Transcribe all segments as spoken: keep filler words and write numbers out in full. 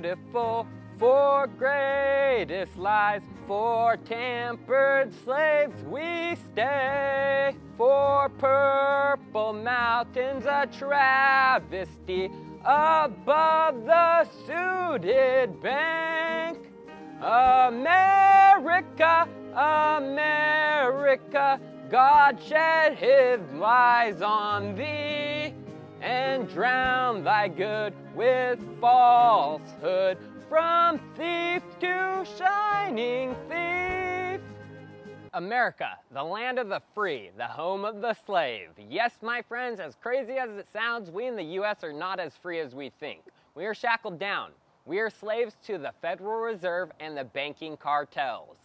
beautiful, for greatest lies, for tempered slaves we stay, for purple mountains a travesty, above the suited bank. America, America, God shed his lies on thee, and drown thy good with falsehood, from thief to shining thief. America, the land of the free, the home of the slave. Yes, my friends, as crazy as it sounds, we in the U S are not as free as we think. We are shackled down. We are slaves to the Federal Reserve and the banking cartels.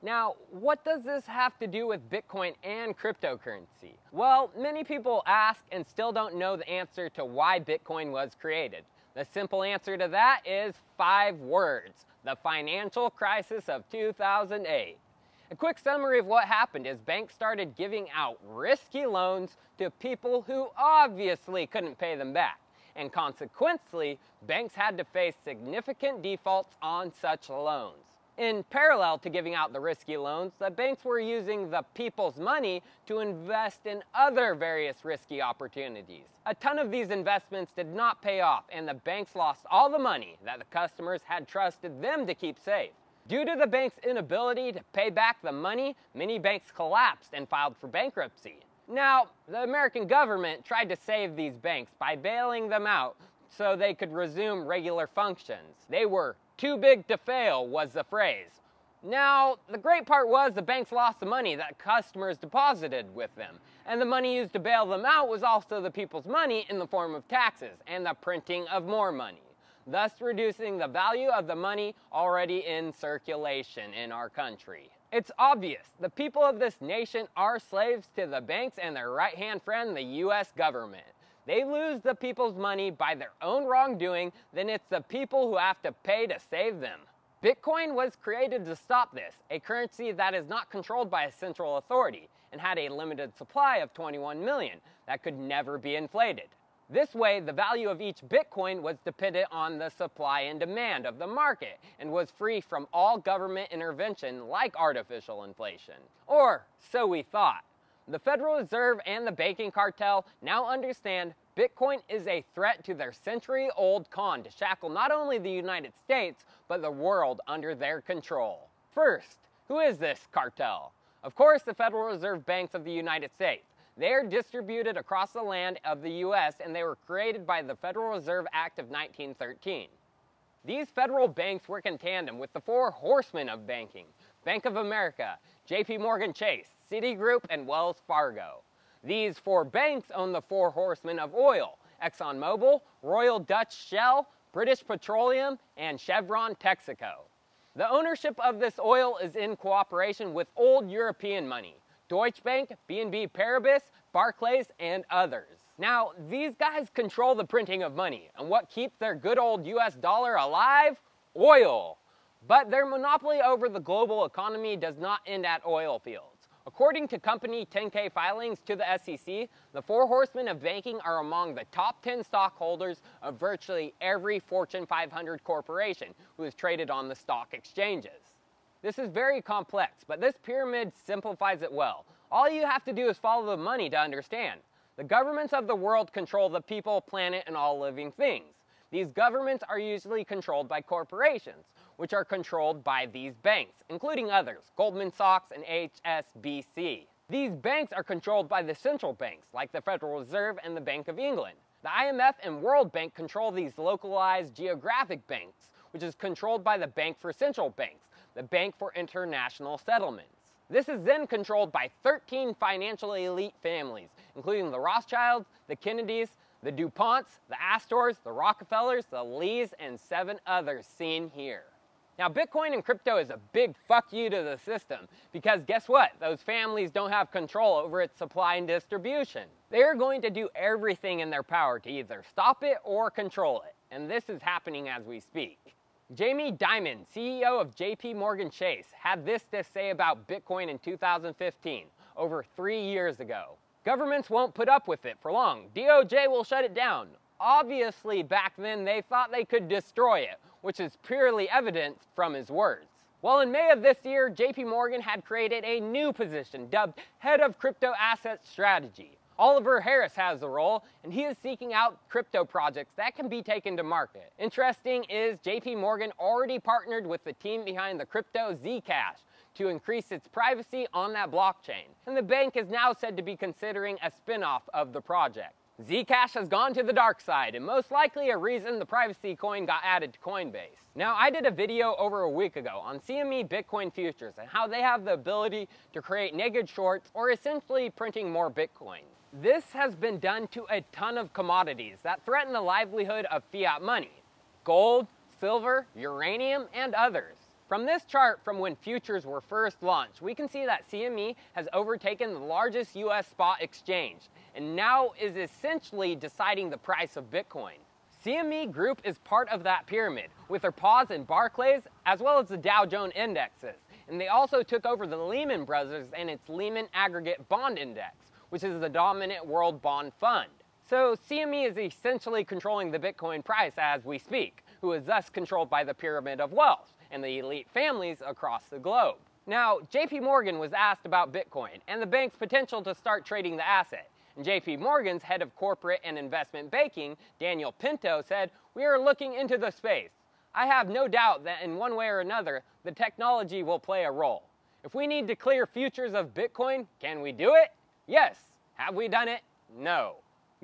Now, what does this have to do with Bitcoin and cryptocurrency? Well, many people ask and still don't know the answer to why Bitcoin was created. The simple answer to that is five words: the financial crisis of two thousand eight. A quick summary of what happened is banks started giving out risky loans to people who obviously couldn't pay them back, and consequently, banks had to face significant defaults on such loans. In parallel to giving out the risky loans, the banks were using the people's money to invest in other various risky opportunities. A ton of these investments did not pay off, and the banks lost all the money that the customers had trusted them to keep safe. Due to the bank's inability to pay back the money, many banks collapsed and filed for bankruptcy. Now, the American government tried to save these banks by bailing them out so they could resume regular functions. They were too big to fail was the phrase. Now, the great part was the banks lost the money that customers deposited with them, and the money used to bail them out was also the people's money in the form of taxes and the printing of more money, thus reducing the value of the money already in circulation in our country. It's obvious the people of this nation are slaves to the banks and their right-hand friend, the U S government. They lose the people's money by their own wrongdoing, then it's the people who have to pay to save them. Bitcoin was created to stop this, a currency that is not controlled by a central authority and had a limited supply of twenty-one million that could never be inflated. This way, the value of each Bitcoin was dependent on the supply and demand of the market and was free from all government intervention like artificial inflation. Or so we thought. The Federal Reserve and the banking cartel now understand Bitcoin is a threat to their century-old con to shackle not only the United States, but the world under their control. First, who is this cartel? Of course, the Federal Reserve Banks of the United States. They are distributed across the land of the U S, and they were created by the Federal Reserve Act of nineteen thirteen. These federal banks work in tandem with the four horsemen of banking: Bank of America, J P. Morgan Chase, Citigroup, and Wells Fargo. These four banks own the four horsemen of oil: ExxonMobil, Royal Dutch Shell, British Petroleum, and Chevron Texaco. The ownership of this oil is in cooperation with old European money: Deutsche Bank, B N P Paribas, Barclays, and others. Now, these guys control the printing of money, and what keeps their good old U S dollar alive? Oil. But their monopoly over the global economy does not end at oil fields. According to company ten K filings to the S E C, the four horsemen of banking are among the top ten stockholders of virtually every Fortune five hundred corporation who is traded on the stock exchanges. This is very complex, but this pyramid simplifies it well. All you have to do is follow the money to understand. The governments of the world control the people, planet, and all living things. These governments are usually controlled by corporations, which are controlled by these banks, including others, Goldman Sachs and H S B C. These banks are controlled by the central banks, like the Federal Reserve and the Bank of England. The I M F and World Bank control these localized geographic banks, which is controlled by the Bank for Central Banks, the Bank for International Settlements. This is then controlled by thirteen financial elite families, including the Rothschilds, the Kennedys, the DuPonts, the Astors, the Rockefellers, the Lees, and seven others seen here. Now, Bitcoin and crypto is a big fuck you to the system, because guess what? Those families don't have control over its supply and distribution. They're going to do everything in their power to either stop it or control it, and this is happening as we speak. Jamie Dimon, C E O of J P. Morgan Chase, had this to say about Bitcoin in two thousand fifteen, over three years ago. Governments won't put up with it for long. D O J will shut it down. Obviously, back then they thought they could destroy it, which is purely evident from his words. Well, in May of this year, J P. Morgan had created a new position dubbed Head of Crypto Asset Strategy. Oliver Harris has the role, and he is seeking out crypto projects that can be taken to market. Interesting is J P. Morgan already partnered with the team behind the crypto Zcash to increase its privacy on that blockchain, and the bank is now said to be considering a spin-off of the project. Zcash has gone to the dark side, and most likely a reason the privacy coin got added to Coinbase. Now, I did a video over a week ago on C M E Bitcoin futures and how they have the ability to create naked shorts, or essentially printing more Bitcoin. This has been done to a ton of commodities that threaten the livelihood of fiat money: gold, silver, uranium, and others. From this chart from when futures were first launched, we can see that C M E has overtaken the largest U S spot exchange and now is essentially deciding the price of Bitcoin. C M E Group is part of that pyramid, with their paws in Barclays as well as the Dow Jones indexes, and they also took over the Lehman Brothers and its Lehman Aggregate Bond Index, which is the dominant world bond fund. So C M E is essentially controlling the Bitcoin price as we speak, who is thus controlled by the pyramid of wealth and the elite families across the globe. Now, J P. Morgan was asked about Bitcoin and the bank's potential to start trading the asset, and J P. Morgan's head of corporate and investment banking, Daniel Pinto, said, "We are looking into the space. I have no doubt that in one way or another, the technology will play a role. If we need to clear futures of Bitcoin, can we do it? Yes. Have we done it? No."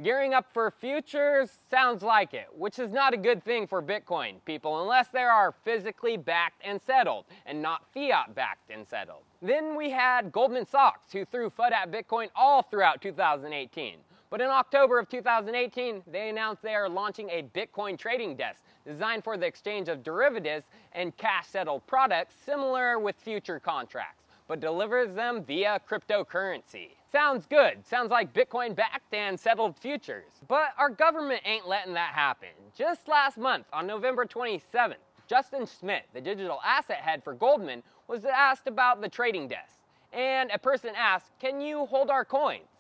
Gearing up for futures sounds like it, which is not a good thing for Bitcoin, people, unless they are physically backed and settled, and not fiat backed and settled. Then we had Goldman Sachs, who threw F U D at Bitcoin all throughout two thousand eighteen. But in October of two thousand eighteen, they announced they are launching a Bitcoin trading desk designed for the exchange of derivatives and cash-settled products similar with future contracts, but delivers them via cryptocurrency. Sounds good. Sounds like Bitcoin-backed and settled futures. But our government ain't letting that happen. Just last month, on November twenty-seventh, Justin Schmidt, the digital asset head for Goldman, was asked about the trading desk. And a person asked, "Can you hold our coins?"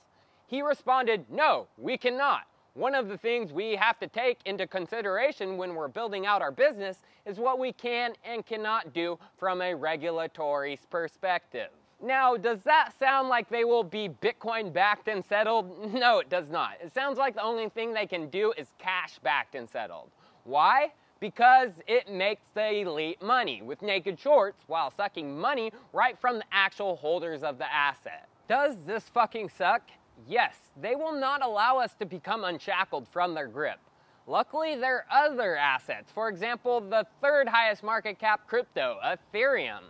He responded, "No, we cannot. One of the things we have to take into consideration when we're building out our business is what we can and cannot do from a regulatory perspective." Now, does that sound like they will be Bitcoin-backed and settled? No, it does not. It sounds like the only thing they can do is cash-backed and settled. Why? Because it makes the elite money with naked shorts while sucking money right from the actual holders of the asset. Does this fucking suck? Yes, they will not allow us to become unshackled from their grip. Luckily, there are other assets, for example, the third highest market cap crypto, Ethereum.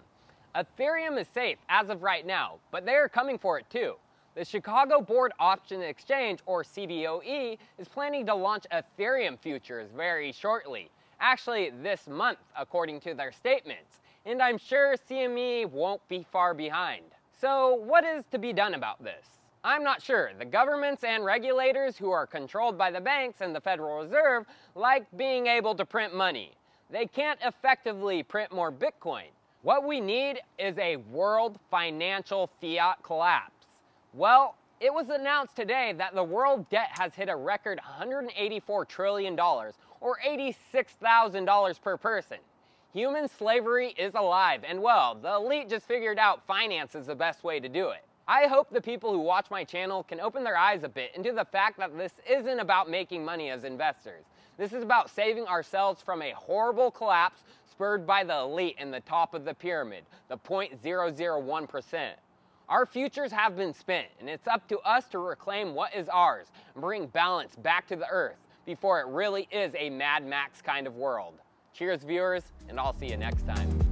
Ethereum is safe as of right now, but they are coming for it too. The Chicago Board Option Exchange, or C B O E, is planning to launch Ethereum futures very shortly. Actually, this month, according to their statements. And I'm sure C M E won't be far behind. So what is to be done about this? I'm not sure. The governments and regulators who are controlled by the banks and the Federal Reserve like being able to print money. They can't effectively print more Bitcoin. What we need is a world financial fiat collapse. Well, it was announced today that the world debt has hit a record one hundred eighty-four trillion dollars, or eighty-six thousand dollars per person. Human slavery is alive and well. The elite just figured out finance is the best way to do it. I hope the people who watch my channel can open their eyes a bit into the fact that this isn't about making money as investors. This is about saving ourselves from a horrible collapse spurred by the elite in the top of the pyramid, the zero point zero zero one percent. Our futures have been spent, and it's up to us to reclaim what is ours and bring balance back to the earth before it really is a Mad Max kind of world. Cheers, viewers, and I'll see you next time.